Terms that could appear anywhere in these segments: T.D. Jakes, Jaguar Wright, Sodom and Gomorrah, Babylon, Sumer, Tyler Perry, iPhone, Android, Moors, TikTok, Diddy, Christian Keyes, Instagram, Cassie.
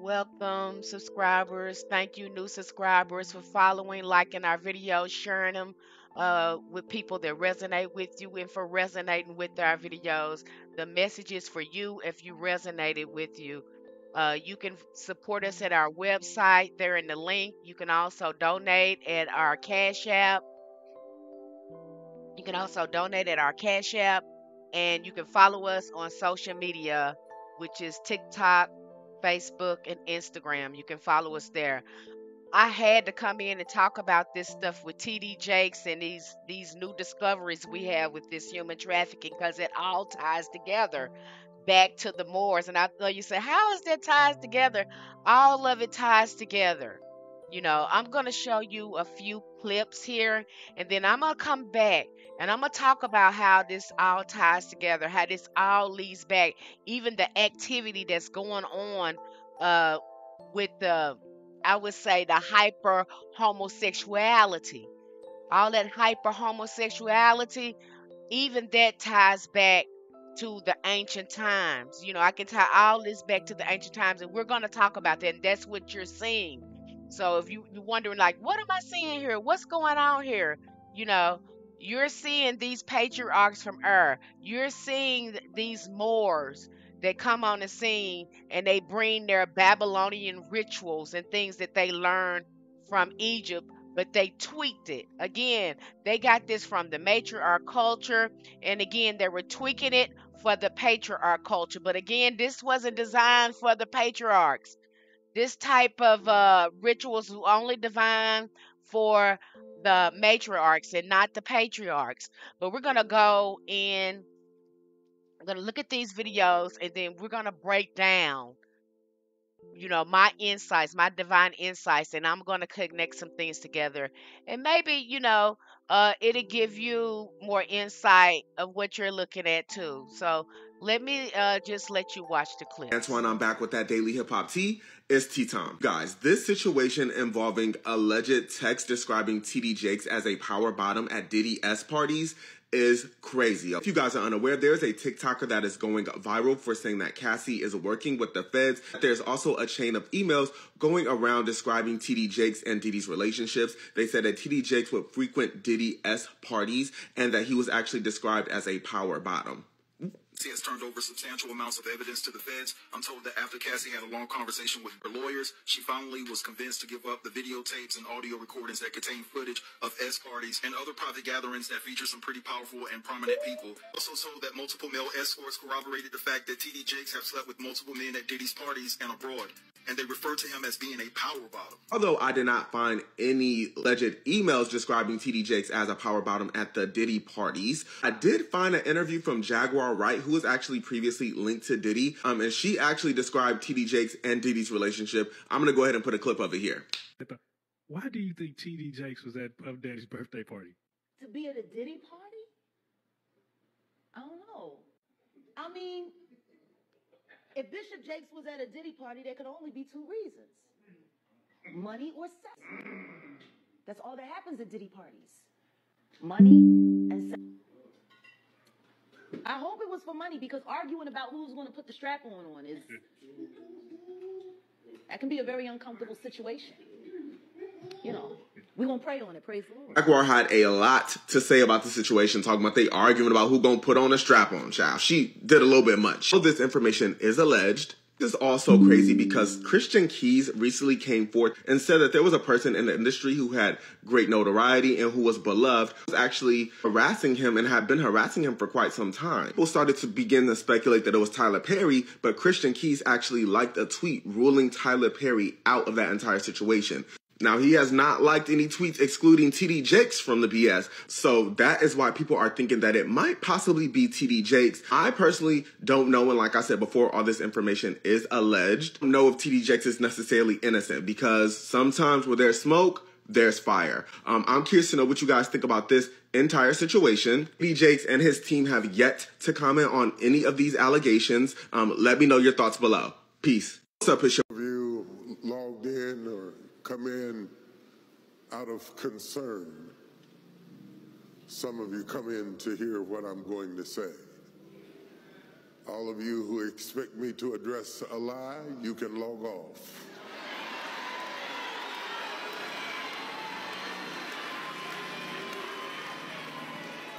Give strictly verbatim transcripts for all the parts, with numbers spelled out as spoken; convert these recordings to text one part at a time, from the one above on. Welcome, subscribers. Thank you, new subscribers, for following, liking our videos, sharing them uh, with people that resonate with you, and for resonating with our videos. The message is for you if you resonated with you. Uh, you can support us at our website. They're in the link. You can also donate at our Cash App. You can also donate at our Cash App. And you can follow us on social media, which is TikTok, Facebook, and Instagram. You can follow us there. I had to come in and talk about this stuff with T D Jakes and these these new discoveries we have with this human trafficking, because it all ties together back to the Moors. And I know you say, how is that ties together? All of it ties together. You know, I'm going to show you a few clips here, and then I'm going to come back and I'm going to talk about how this all ties together, how this all leads back, even the activity that's going on uh, with the, I would say, the hyper homosexuality. All that hyper homosexuality, even that ties back to the ancient times. You know, I can tie all this back to the ancient times, and we're going to talk about that, and that's what you're seeing. So if you, you're wondering, like, what am I seeing here? What's going on here? You know, you're seeing these patriarchs from Ur. You're seeing these Moors that come on the scene, and they bring their Babylonian rituals and things that they learned from Egypt, but they tweaked it. Again, they got this from the matriarch culture, and again, they were tweaking it for the patriarch culture. But again, this wasn't designed for the patriarchs. This type of uh, rituals were only divine for the matriarchs and not the patriarchs. But we're going to go in, I'm going to look at these videos, and then we're going to break down, you know, my insights, my divine insights, and I'm going to connect some things together. And maybe, you know, uh, it'll give you more insight of what you're looking at, too. So let me uh, just let you watch the clip. Antoine, I'm back with that daily hip-hop tea. It's tea time. Guys, this situation involving alleged text describing T D Jakes as a power bottom at Diddy's parties is crazy. If you guys are unaware, there's a TikToker that is going viral for saying that Cassie is working with the feds. There's also a chain of emails going around describing T D Jakes and Diddy's relationships. They said that T D Jakes would frequent Diddy's parties and that he was actually described as a power bottom. Cassie has turned over substantial amounts of evidence to the feds. I'm told that after Cassie had a long conversation with her lawyers, she finally was convinced to give up the videotapes and audio recordings that contain footage of S parties and other private gatherings that feature some pretty powerful and prominent people. Also told that multiple male escorts corroborated the fact that T D Jakes have slept with multiple men at Diddy's parties and abroad, and they refer to him as being a power bottom. Although I did not find any alleged emails describing T D Jakes as a power bottom at the Diddy parties, I did find an interview from Jaguar Wright, who was actually previously linked to Diddy, um, and she actually described T D Jakes and Diddy's relationship. I'm going to go ahead and put a clip of it here. Why do you think T D Jakes was at Puff Daddy's birthday party? To be at a Diddy party? I don't know. I mean, if Bishop Jakes was at a Diddy party, there could only be two reasons. Money or sex. That's all that happens at Diddy parties. Money and sex. I hope it was for money, because arguing about who's going to put the strap on on is... that can be a very uncomfortable situation. You know, we're going to pray on it. Praise the Lord. Jaguar had a lot to say about the situation, talking about they arguing about who's going to put on a strap on, child. She did a little bit much. All this information is alleged. This is also crazy because Christian Keyes recently came forth and said that there was a person in the industry who had great notoriety and who was beloved, who was actually harassing him and had been harassing him for quite some time. People started to begin to speculate that it was Tyler Perry, but Christian Keyes actually liked a tweet ruling Tyler Perry out of that entire situation. Now, he has not liked any tweets excluding T D Jakes from the B S, so that is why people are thinking that it might possibly be T D Jakes. I personally don't know, and like I said before, all this information is alleged. I don't know if T D Jakes is necessarily innocent, because sometimes where there's smoke, there's fire. Um, I'm curious to know what you guys think about this entire situation. T D Jakes and his team have yet to comment on any of these allegations. Um, let me know your thoughts below. Peace. What's up, Bishop? Have you logged in or... come in out of concern. Some of you come in to hear what I'm going to say. All of you who expect me to address a lie, you can log off.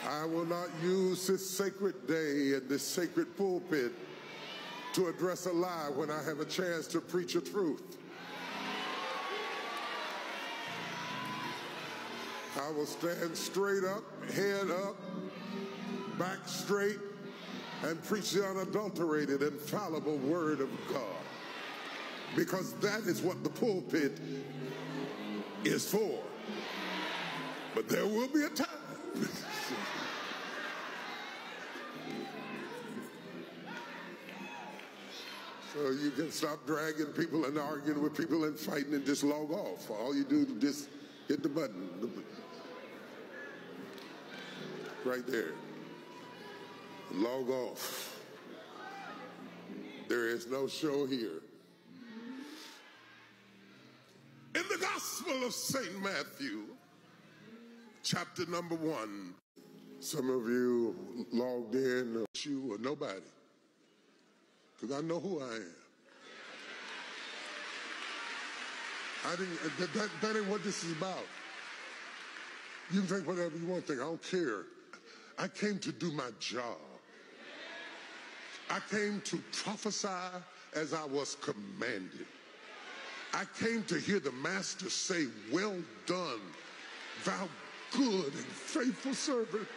I will not use this sacred day and this sacred pulpit to address a lie when I have a chance to preach a truth. I will stand straight up, head up, back straight, and preach the unadulterated, infallible word of God. Because that is what the pulpit is for. But there will be a time. So you can stop dragging people and arguing with people and fighting and just log off. All you do is just hit the button. Right there. Log off. There is no show here. In the Gospel of Saint Matthew, chapter number one, some of you logged in, you or nobody, because I know who I am. I didn't, that, that, that ain't what this is about. You can think whatever you want to think. I don't care. I came to do my job. I came to prophesy as I was commanded. I came to hear the Master say, "Well done, thou good and faithful servant."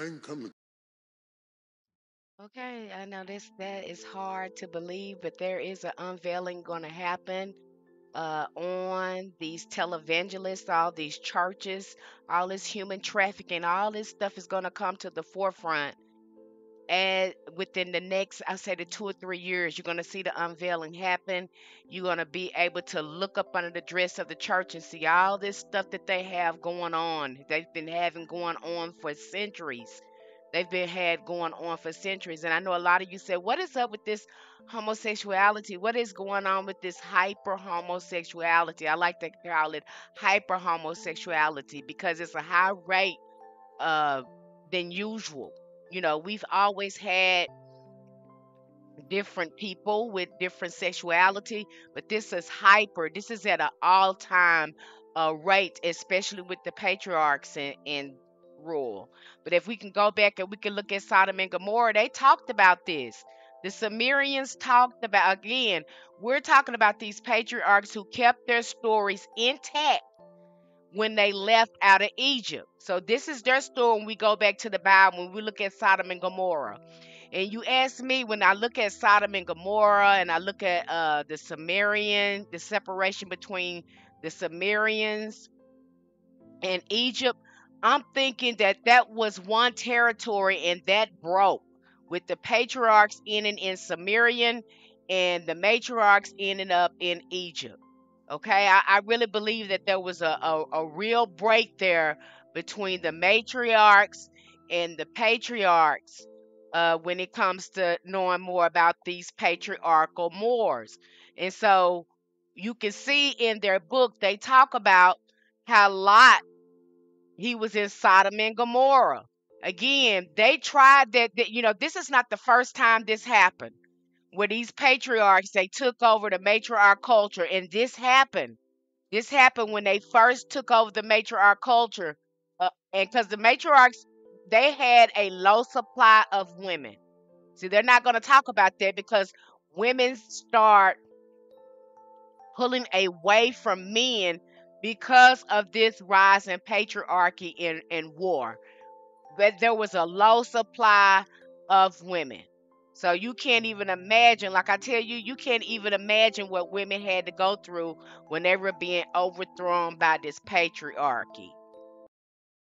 I ain't coming. Okay, I know this, that is hard to believe, but there is an unveiling going to happen uh, on these televangelists, all these churches, all this human trafficking, all this stuff is going to come to the forefront. And within the next, I say the two or three years, you're going to see the unveiling happen. You're going to be able to look up under the dress of the church and see all this stuff that they have going on. They've been having going on for centuries. They've been had going on for centuries. And I know a lot of you said, what is up with this homosexuality? What is going on with this hyper homosexuality? I like to call it hyper homosexuality because it's a high rate uh, than usual. You know, we've always had different people with different sexuality, but this is hyper. This is at an all-time uh, rate, especially with the patriarchs and, and rule. But if we can go back and we can look at Sodom and Gomorrah, they talked about this. The Sumerians talked about, again, we're talking about these patriarchs who kept their stories intact when they left out of Egypt. So this is their story when we go back to the Bible, when we look at Sodom and Gomorrah. And you ask me, when I look at Sodom and Gomorrah and I look at uh, the Sumerian, the separation between the Sumerians and Egypt, I'm thinking that that was one territory and that broke with the patriarchs ending in Sumerian and the matriarchs ending up in Egypt. Okay, I, I really believe that there was a, a, a real break there between the matriarchs and the patriarchs uh, when it comes to knowing more about these patriarchal mores. And so you can see in their book, they talk about how Lot, he was in Sodom and Gomorrah. Again, they tried that, that, you know, this is not the first time this happened. Where these patriarchs, they took over the matriarch culture. And this happened. This happened when they first took over the matriarch culture. Uh, and because the matriarchs, they had a low supply of women. See, they're not going to talk about that because women start pulling away from men because of this rise in patriarchy and, and war. But there was a low supply of women. So you can't even imagine, like I tell you, you can't even imagine what women had to go through when they were being overthrown by this patriarchy.